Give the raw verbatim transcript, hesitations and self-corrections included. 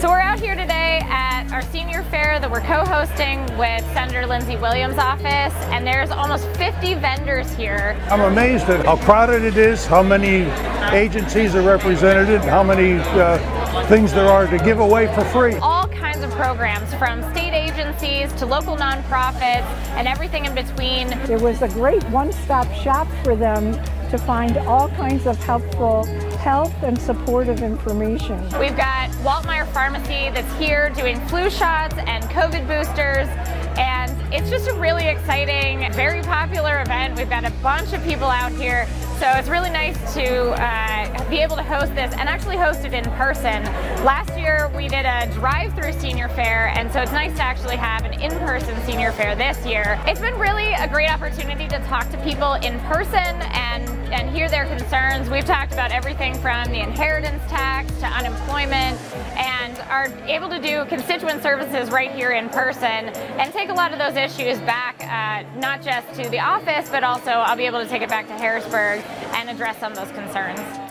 So we're out here today at our senior fair that we're co-hosting with Senator Lindsey Williams' office, and there's almost fifty vendors here. I'm amazed at how crowded it is, how many agencies are represented, how many uh, things there are to give away for free. All kinds of programs, from state agencies to local nonprofits and everything in between. There was a great one-stop shop for them to find all kinds of helpful health and supportive information. We've got Waltmeyer Pharmacy that's here doing flu shots and COVID boosters, and it's just a really exciting, very popular event. We've got a bunch of people out here, so it's really nice to uh, be able to host this and actually host it in person. Last year we did a drive-through senior fair, and so it's nice to actually have an in-person senior fair this year. It's been really a great opportunity to talk to people in person and and hear their concerns. We've talked about everything from the inheritance tax to unemployment, and are able to do constituent services right here in person and take a lot of those issues back, uh, not just to the office, but also I'll be able to take it back to Harrisburg and address some of those concerns.